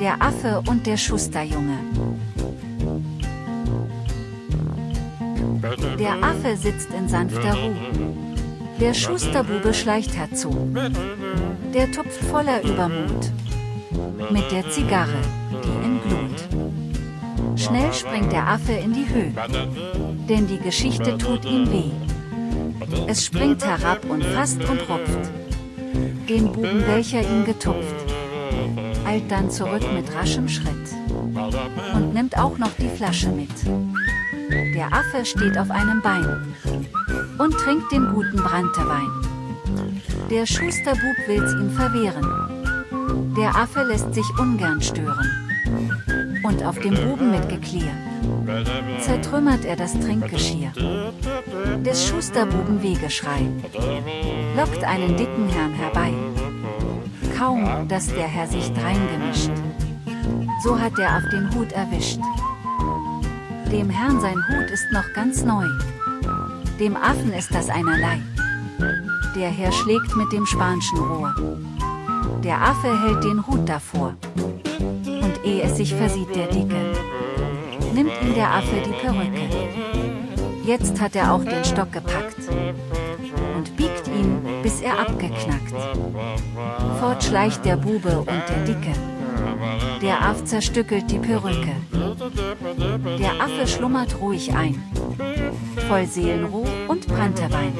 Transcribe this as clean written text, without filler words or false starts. Der Affe und der Schusterjunge. Der Affe sitzt in sanfter Ruhe. Der Schusterbube schleicht herzu. Der tupft voller Übermut. Mit der Zigarre, die in Glut. Schnell springt der Affe in die Höhe. Denn die Geschichte tut ihm weh. Es springt herab und fasst und rupft den Buben, welcher ihn getupft. Eilt dann zurück mit raschem Schritt. Und nimmt auch noch die Flasche mit. Der Affe steht auf einem Bein und trinkt den guten Branntewein. Der Schusterbub will's ihm verwehren. Der Affe lässt sich ungern stören. Und auf dem Buben mit Geklirr zertrümmert er das Trinkgeschirr. Des Schusterbuben Wehgeschrei lockt einen dicken Herrn herbei. Kaum, dass der Herr sich dreingemischt, so hat er auf den Hut erwischt. Dem Herrn sein Hut ist noch ganz neu. Dem Affen ist das einerlei. Der Herr schlägt mit dem spanischen Rohr. Der Affe hält den Hut davor. Und ehe es sich versieht, der Dicke, nimmt ihm der Affe die Perücke. Jetzt hat er auch den Stock gepackt und biegt ihn, bis er abgeknackt. Fort schleicht der Bube und der Dicke. Der Aff zerstückelt die Perücke. Der Affe schlummert ruhig ein, voll Seelenruh und Branntewein.